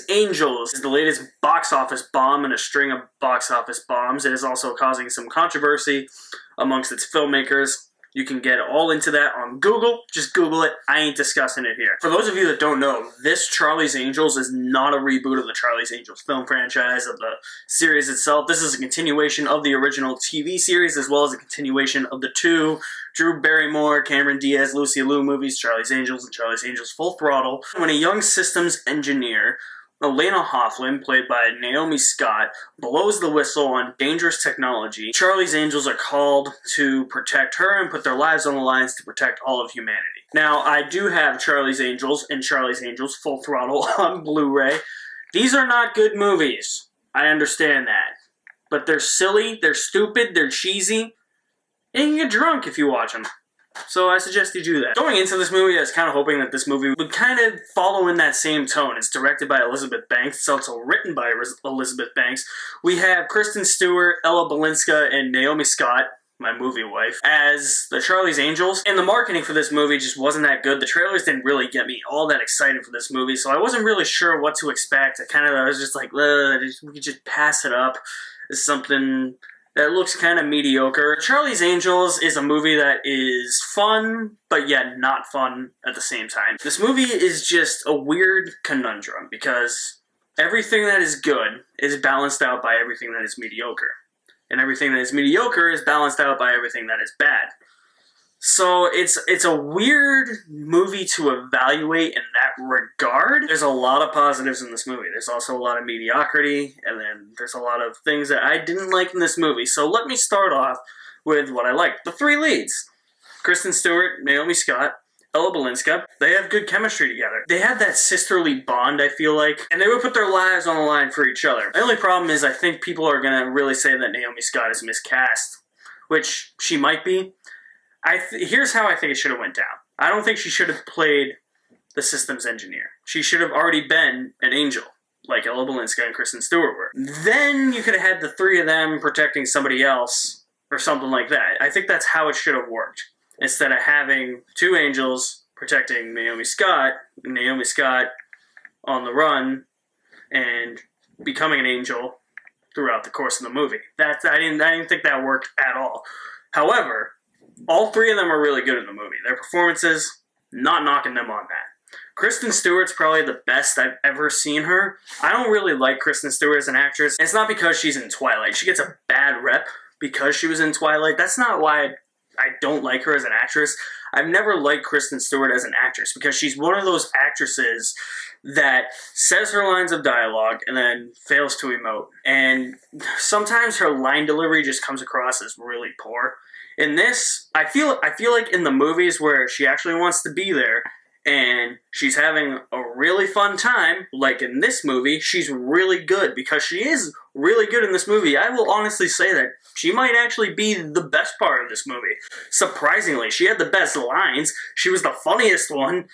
Charlie's Angels is the latest box office bomb in a string of box office bombs. It is also causing some controversy amongst its filmmakers. You can get all into that on Google. Just Google it. I ain't discussing it here. For those of you that don't know, this Charlie's Angels is not a reboot of the Charlie's Angels film franchise, of the series itself. This is a continuation of the original TV series, as well as a continuation of the two Drew Barrymore, Cameron Diaz, Lucy Liu movies, Charlie's Angels and Charlie's Angels Full Throttle. When a young systems engineer, Elena Hofflin, played by Naomi Scott, blows the whistle on dangerous technology, Charlie's Angels are called to protect her and put their lives on the lines to protect all of humanity. Now, I do have Charlie's Angels and Charlie's Angels Full Throttle on Blu-ray. These are not good movies. I understand that. But they're silly, they're stupid, they're cheesy, and you can get drunk if you watch them. So I suggest you do that. Going into this movie, I was kind of hoping that this movie would kind of follow in that same tone. It's directed by Elizabeth Banks. It's also written by Elizabeth Banks. We have Kristen Stewart, Ella Balinska, and Naomi Scott, my movie wife, as the Charlie's Angels. And the marketing for this movie just wasn't that good. The trailers didn't really get me all that excited for this movie, so I wasn't really sure what to expect. I was just like, we could just pass it up. It's something that looks kind of mediocre. Charlie's Angels is a movie that is fun, but yet not fun at the same time. This movie is just a weird conundrum because everything that is good is balanced out by everything that is mediocre. And everything that is mediocre is balanced out by everything that is bad. So it's a weird movie to evaluate in that regard. There's a lot of positives in this movie. There's also a lot of mediocrity, and then there's a lot of things that I didn't like in this movie. So let me start off with what I liked. The three leads, Kristen Stewart, Naomi Scott, Ella Balinska, they have good chemistry together. They have that sisterly bond, I feel like, and they would put their lives on the line for each other. The only problem is I think people are gonna really say that Naomi Scott is miscast, which she might be. Here's how I think it should have went down. I don't think she should have played the systems engineer. She should have already been an angel, like Ella Balinska and Kristen Stewart were. Then you could have had the three of them protecting somebody else or something like that. I think that's how it should have worked. Instead of having two angels protecting Naomi Scott, Naomi Scott on the run and becoming an angel throughout the course of the movie. I didn't think that worked at all. However, all three of them are really good in the movie. Their performances, not knocking them on that. Kristen Stewart's probably the best I've ever seen her. I don't really like Kristen Stewart as an actress. It's not because she's in Twilight. She gets a bad rep because she was in Twilight. That's not why I don't like her as an actress. I've never liked Kristen Stewart as an actress because she's one of those actresses that says her lines of dialogue and then fails to emote. And sometimes her line delivery just comes across as really poor. In this, I feel like in the movies where she actually wants to be there and she's having a really fun time, like in this movie, she's really good because she is really good in this movie. I will honestly say that she might actually be the best part of this movie. Surprisingly, she had the best lines. She was the funniest one.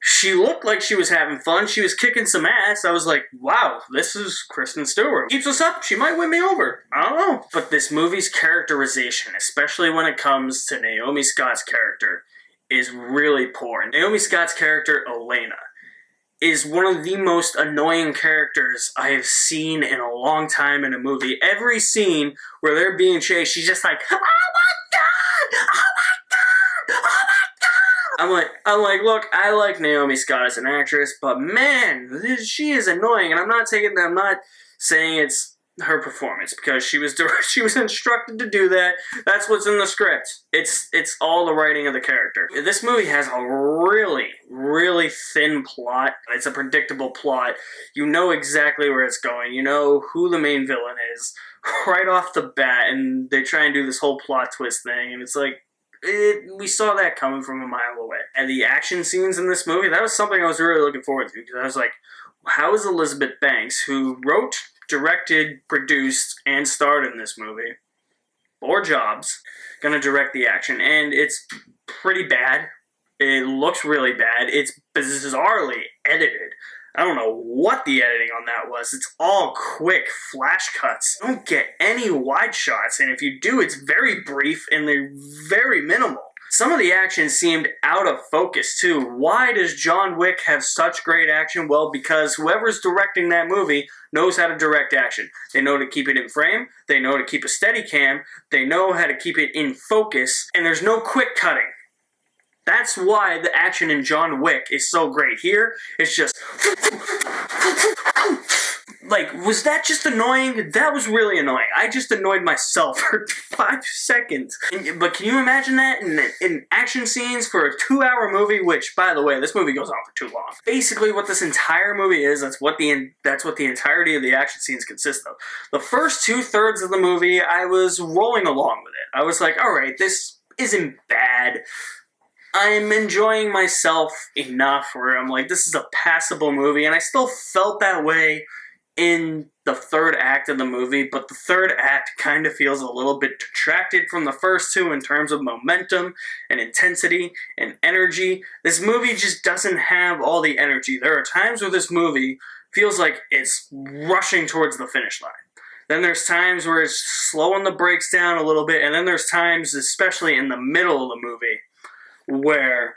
She looked like she was having fun. She was kicking some ass. I was like, wow, this is Kristen Stewart. Keeps us up. She might win me over. I don't know. But this movie's characterization, especially when it comes to Naomi Scott's character, is really poor. And Naomi Scott's character, Elena, is one of the most annoying characters I have seen in a long time in a movie. Every scene where they're being chased, she's just like, oh my God! Oh my God! Oh my God! I'm like, look, I like Naomi Scott as an actress, but man, she is annoying, and I'm not saying it's her performance because she was instructed to do that. That's what's in the script. It's all the writing of the character. This movie has a really, really thin plot. It's a predictable plot. You know exactly where it's going. You know who the main villain is right off the bat, and they try and do this whole plot twist thing, and it's like, we saw that coming from a mile away. And the action scenes in this movie, that was something I was really looking forward to because I was like, how is Elizabeth Banks, who wrote, directed, produced, and starred in this movie, or jobs, gonna direct the action? And it's pretty bad. It looks really bad. It's bizarrely edited. I don't know what the editing on that was. It's all quick flash cuts. You don't get any wide shots, and if you do, it's very brief and they're very minimal. Some of the action seemed out of focus, too. Why does John Wick have such great action? Well, because whoever's directing that movie knows how to direct action. They know to keep it in frame, they know to keep a steady cam, they know how to keep it in focus, and there's no quick cutting. That's why the action in John Wick is so great. Here, it's just... Like, was that just annoying? That was really annoying. I just annoyed myself for 5 seconds. But can you imagine that in action scenes for a 2-hour movie? Which, by the way, this movie goes on for too long. Basically, what this entire movie is, that's what the entirety of the action scenes consist of. The first 2/3 of the movie, I was rolling along with it. I was like, all right, this isn't bad. I'm enjoying myself enough where I'm like, this is a passable movie, and I still felt that way in the third act of the movie, but the third act kind of feels a little bit detracted from the first two in terms of momentum and intensity and energy. This movie just doesn't have all the energy. There are times where this movie feels like it's rushing towards the finish line. Then there's times where it's slowing the brakes down a little bit, and then there's times, especially in the middle of the movie, where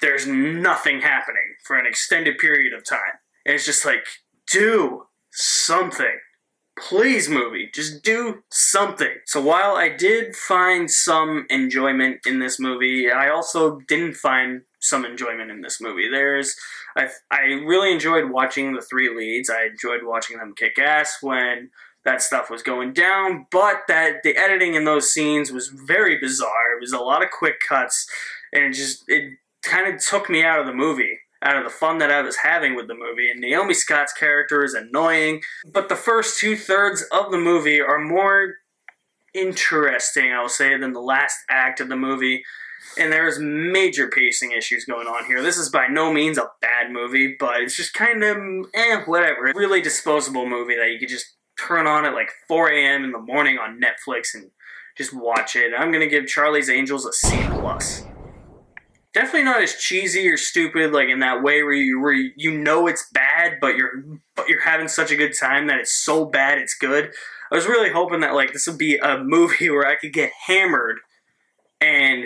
there's nothing happening for an extended period of time. And it's just like, do something. Please, movie, just do something. So while I did find some enjoyment in this movie, I also didn't find some enjoyment in this movie. I really enjoyed watching the three leads. I enjoyed watching them kick ass when that stuff was going down, but the editing in those scenes was very bizarre. It was a lot of quick cuts, and it kind of took me out of the movie, out of the fun that I was having with the movie. And Naomi Scott's character is annoying, but the first 2/3 of the movie are more interesting, I'll say, than the last act of the movie. And there's major pacing issues going on here. This is by no means a bad movie, but it's just kind of, whatever. A really disposable movie that you could just turn on at like 4 a.m. in the morning on Netflix and just watch it. I'm gonna give Charlie's Angels a C+. Definitely not as cheesy or stupid, like in that way where you know it's bad, but you're having such a good time that it's so bad it's good. I was really hoping that like this would be a movie where I could get hammered and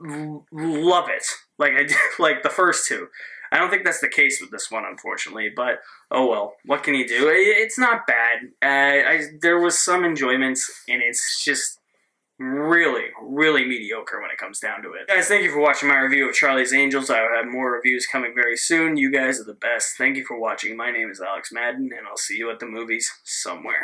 love it, like I did, like the first two. I don't think that's the case with this one, unfortunately, but oh well, what can you do? It's not bad. There was some enjoyment, and it's just really, really mediocre when it comes down to it. Guys, thank you for watching my review of Charlie's Angels. I will have more reviews coming very soon. You guys are the best. Thank you for watching. My name is Alex Madden, and I'll see you at the movies somewhere.